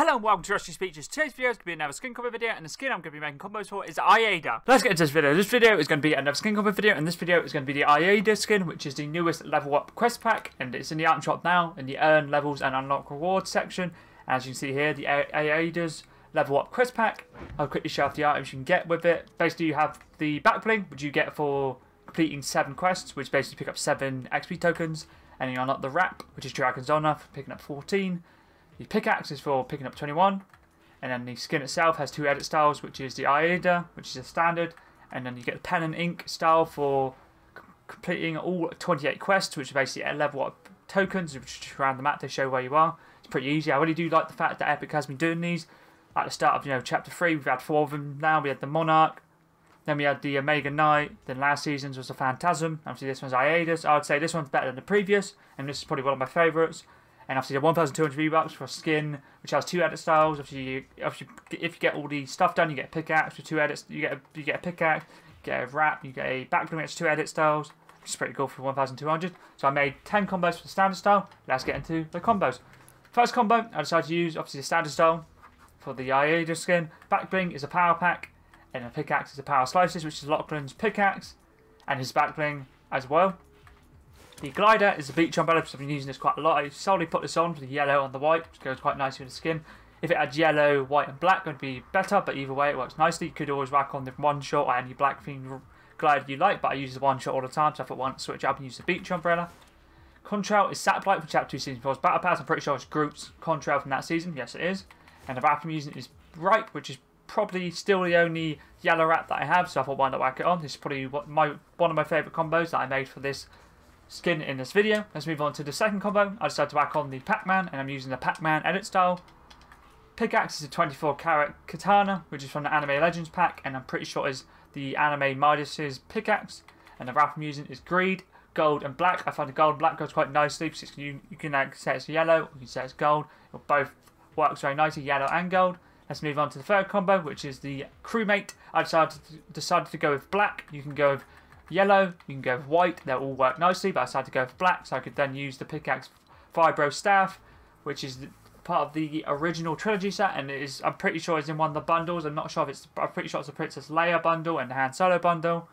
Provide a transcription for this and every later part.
Hello and welcome to Rusty Speeches. Today's video is going to be another skin cover video, and the skin I'm going to be making combos for is Ayida. Let's get into this video. This video is going to be another skin cover video, and this video is going to be the Ayida skin, which is the newest level up quest pack, and it's in the item shop now in the earn levels and unlock rewards section. As you can see here, the Ayida's level up quest pack. I'll quickly show off the items you can get with it. Basically, you have the back bling, which you get for completing 7 quests, which basically pick up 7 XP tokens, and you unlock the wrap, which is Dragon's Honor, for picking up 14. The pickaxe is for picking up 21, and then the skin itself has 2 edit styles, which is the Ayida, which is a standard, and then you get the pen and ink style for completing all 28 quests, which is basically a level up tokens, which around the map they show where you are. It's pretty easy. I really do like the fact that Epic has been doing these. At the start of Chapter 3, we've had 4 of them now. We had the Monarch, then we had the Omega Knight, then last season's was the Phantasm, obviously this one's Ayida's. I would say this one's better than the previous, and this is probably one of my favourites. And obviously the 1,200 V-Bucks for a skin, which has 2 edit styles. If you get all the stuff done, you get a pickaxe with 2 edits. You get a pickaxe, you get a wrap, you get a back bling, which has 2 edit styles, which is pretty cool for 1,200. So I made 10 combos for the standard style. Let's get into the combos. First combo, I decided to use, obviously, the standard style for the Ayida skin. Back bling is a power pack, and the pickaxe is a power slices, which is Lachlan's pickaxe, and his back bling as well. The glider is a beach umbrella, because I've been using this quite a lot. I solely put this on for the yellow and the white, which goes quite nicely with the skin. If it had yellow, white and black, it would be better, but either way it works nicely. You could always whack on the one shot or any black theme glider you like, but I use the one shot all the time, so I thought why not switch up and use the beach umbrella. Contrail is Satellite from Chapter 2 Season 4's Battle Pass. I'm pretty sure it's Group's Contrail from that season. Yes, it is. And the wrap I'm using is Ripe, which is probably still the only yellow wrap that I have, so I thought why not whack it on. This is probably one of my favourite combos that I made for this skin in this video. Let's move on to the second combo. I decided to whack on the Pac-Man, and I'm using the Pac-Man edit style. Pickaxe is a 24 Karat Katana, which is from the Anime Legends pack, and I'm pretty sure is the Anime Midas's pickaxe. And the wrap I'm using is Greed, Gold and Black. I find the Gold and Black goes quite nicely, because you can say it's yellow, or you can say it's gold. It both works very nicely, yellow and gold. Let's move on to the third combo, which is the Crewmate. I decided to go with black. You can go with yellow, you can go with white, they'll all work nicely, but I decided to go with black, so I could then use the pickaxe Fibro Staff, which is part of the original trilogy set, and it is, I'm pretty sure it's in one of the bundles. I'm pretty sure it's the Princess Leia bundle and the Han Solo bundle.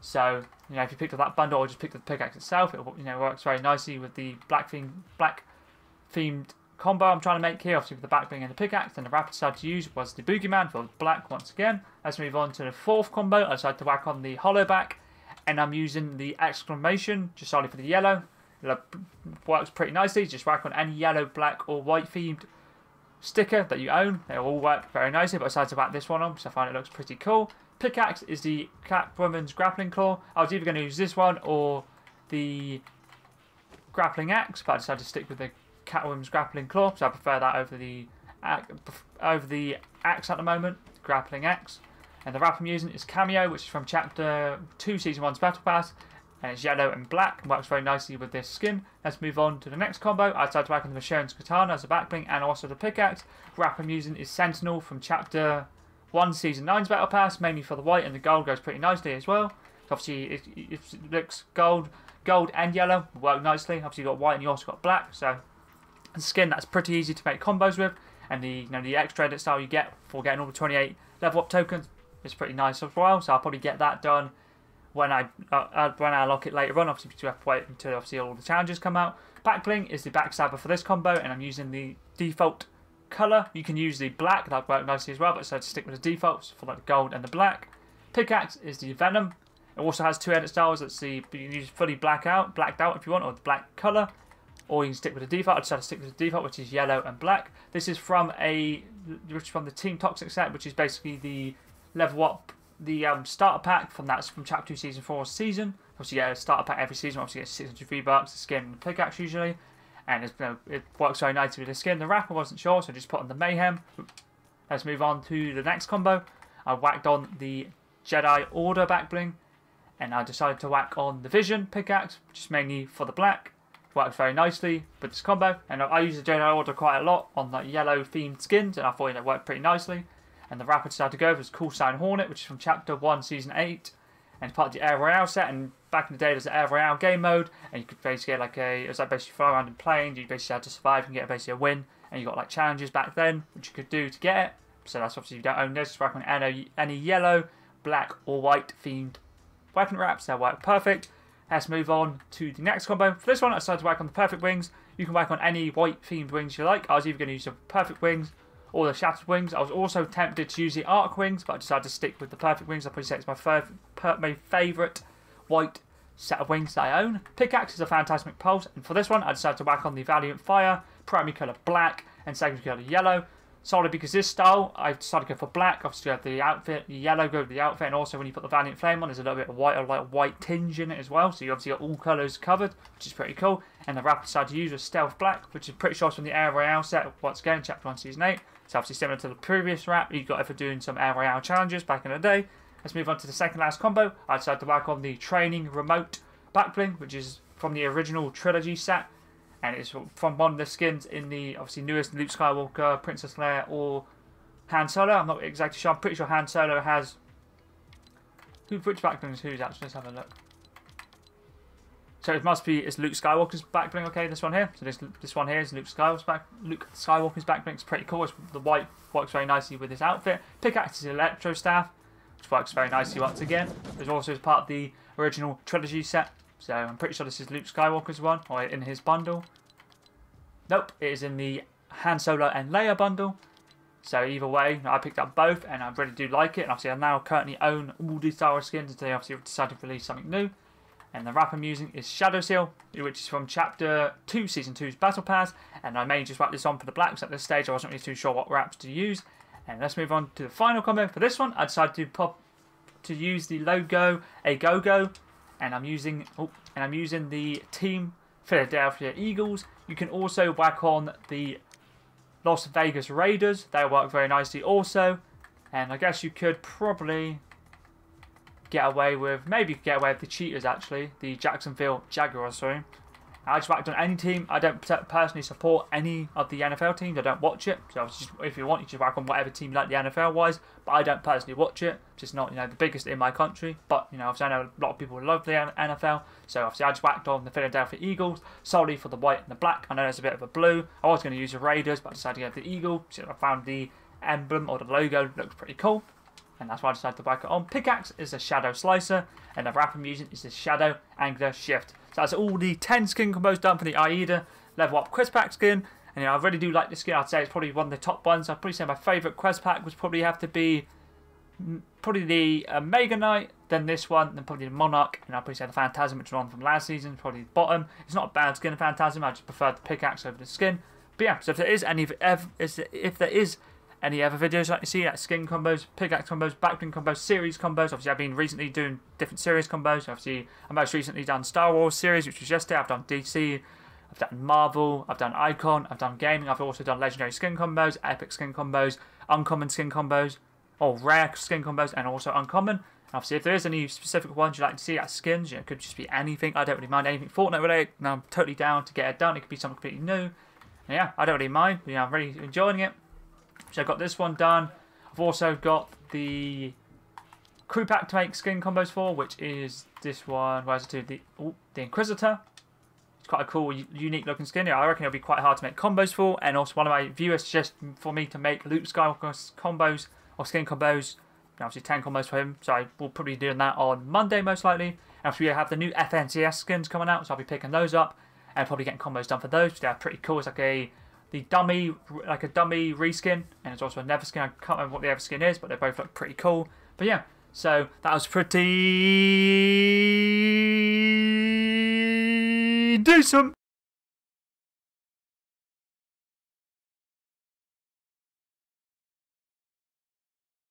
So, if you picked up that bundle or just picked up the pickaxe itself, it works very nicely with the black themed combo I'm trying to make here, obviously with the back bling and the pickaxe. And the wrap I decided to use was the Boogeyman for black once again. Let's move on to the fourth combo. I decided to whack on the hollow back, and I'm using the exclamation just solely for the yellow. It works pretty nicely. Just whack on any yellow, black or white themed sticker that you own. They'll all work very nicely, but I decided to whack this one on because I find it looks pretty cool. Pickaxe is the Catwoman's Grappling Claw. I was either going to use this one or the Grappling Axe, but I decided to stick with the Catwoman's Grappling Claw, so I prefer that over the axe at the moment, Grappling Axe. And the wrap I'm using is Cameo, which is from Chapter 2 Season 1's Battle Pass, and it's yellow and black, and works very nicely with this skin. Let's move on to the next combo. I decided to whack on the Machon's Katana as a back bling and also the pickaxe. Wrap I'm using is Sentinel from Chapter 1 Season 9's Battle Pass, mainly for the white, and the gold goes pretty nicely as well. Obviously, it looks gold and yellow work nicely. Obviously, you've got white and you also got black, so a skin that's pretty easy to make combos with. And the the extra edit style you get for getting all the 28 level up tokens, it's pretty nice as well, so I'll probably get that done when I unlock it later on. Obviously, you have to wait until obviously all the challenges come out. Back bling is the Backstabber for this combo, and I'm using the default colour. You can use the black, that worked nicely as well, but I decided to stick with the defaults for like the gold and the black. Pickaxe is the Venom. It also has 2 edit styles. Let's see, you can use fully blacked out if you want, or the black colour, or you can stick with the default. I decided to stick with the default, which is yellow and black. This is from the Team Toxic set, which is basically the level up, the starter pack from Chapter 2 Season 4 season. Obviously, you get a starter pack every season. Obviously, you get 600 V-Bucks, the skin and the pickaxe usually. And it works very nicely with the skin. The wrap I wasn't sure, so I just put on the Mayhem. Let's move on to the next combo. I whacked on the Jedi Order back bling, and I decided to whack on the Vision pickaxe, which is mainly for the black. It works very nicely with this combo. And I use the Jedi Order quite a lot on the yellow themed skins, and I thought it worked pretty nicely. And the wrap I decided to go for is Cool Sign Hornet, which is from Chapter 1, Season 8, and it's part of the Air Royale set. And back in the day, there's the Air Royale game mode, and you could basically get it was like basically fly around in planes. You basically had to survive and get basically a win, and you got like challenges back then, which you could do to get it. So that's obviously, you don't own those. Just wrap on any yellow, black or white themed weapon wraps, they'll work perfect. Let's move on to the next combo. For this one, I decided to work on the Perfect Wings. You can work on any white themed wings you like. I was either going to use the Perfect Wings or the Shattered Wings. I was also tempted to use the Arc Wings, but I decided to stick with the Perfect Wings. I'll probably say it's my favourite white set of wings that I own. Pickaxe is a Fantastic Pulse, and for this one I decided to whack on the Valiant Fire, primary colour black and secondary colour yellow, solely because this style I decided to go for black. Obviously you have the outfit, the yellow go with the outfit, and also when you put the Valiant Flame on there's a little bit of white or like white tinge in it as well, so you obviously got all colours covered, which is pretty cool. And the wrap I decided to use was Stealth Black, which is pretty sure it's from the Air Royale set, once again chapter 1 season 8. It's obviously similar to the previous wrap you got it for doing some Air Royale challenges back in the day. Let's move on to the second last combo. I decided to work on the Training Remote Backbling, which is from the original trilogy set, and it's from one of the skins in the obviously newest Luke Skywalker, Princess Leia, or Han Solo. I'm not exactly sure. I'm pretty sure Han Solo has which backbling is whose. Actually, let's have a look. So it must be Luke Skywalker's backbling. Okay, this one here. So this one here is Luke Skywalker's back. Luke Skywalker's backbling. It's pretty cool. It's, the white works very nicely with his outfit. Pickaxe is Electro Staff, which works very nicely once again. It's also as part of the original trilogy set, so I'm pretty sure this is Luke Skywalker's one, or in his bundle. Nope, it is in the Han Solo and Leia bundle. So either way, I picked up both, and I really do like it. And obviously, I now currently own all these Star Wars skins until they obviously decided to release something new. And the wrap I'm using is Shadow Seal, which is from Chapter 2, Season 2's Battle Pass. And I mainly just wrap this on for the blacks at this stage. I wasn't really too sure what wraps to use. And let's move on to the final combo. For this one, I decided to use the logo a go-go, and I'm using the Team Philadelphia Eagles. You can also whack on the Las Vegas Raiders. They work very nicely also. And I guess you could probably get away with the Cheaters actually, the Jacksonville Jaguars. Sorry. I just whacked on any team. I don't personally support any of the NFL teams. I don't watch it. So if you want, you just whack on whatever team you like, the NFL-wise. But I don't personally watch it. It's just not, you know, the biggest in my country. But, you know, obviously I know a lot of people love the NFL. So obviously I just whacked on the Philadelphia Eagles solely for the white and the black. I know there's a bit of a blue. I was going to use the Raiders, but I decided to go with the Eagle. So I found the emblem or the logo looks pretty cool. And that's why I decided to whack it on. Pickaxe is a Shadow Slicer, and the wrap I'm using is the Shadow Angler Shift. So that's all the 10 skin combos done for the Ayida level up quest pack skin. And you know, I really do like this skin. I'd say it's probably one of the top ones. I'd probably say my favourite quest pack would probably have to be probably the Omega Knight, then this one, then probably the Monarch, and I'd probably say the Phantasm, which was on from last season, probably the bottom. It's not a bad skin, the Phantasm. I just prefer the Pickaxe over the skin. But yeah, so if there is any other videos like you see, like skin combos, pickaxe combos, backbling combos, series combos. Obviously, I've been recently doing different series combos. Obviously, I've most recently done Star Wars series, which was yesterday. I've done DC, I've done Marvel, I've done Icon, I've done Gaming. I've also done Legendary skin combos, Epic skin combos, Uncommon skin combos, or Rare skin combos, and also Uncommon. And obviously, if there is any specific ones you'd like to see at skins, you know, it could just be anything. I don't really mind anything Fortnite related, and I'm totally down to get it done. It could be something completely new. And yeah, I don't really mind. You know, I'm really enjoying it. So I've got this one done. I've also got the crew pack to make skin combos for, which is this one. Where's it? The Inquisitor. It's quite a cool, unique looking skin. Yeah, I reckon it'll be quite hard to make combos for. And also, one of my viewers suggested for me to make Luke Skywalker's combos or skin combos. Obviously, 10 combos for him. So I will probably be doing that on Monday most likely. And we have the new FNCS skins coming out, so I'll be picking those up and probably getting combos done for those. Which they're pretty cool. It's like a dummy reskin, and it's also another skin. I can't remember what the other skin is, but they both look pretty cool. But yeah, so that was pretty decent.